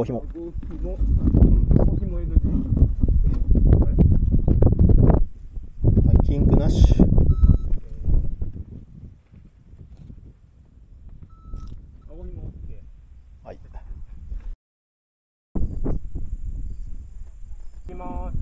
ゴヒモ。はい、キンクなし。はい。いきます。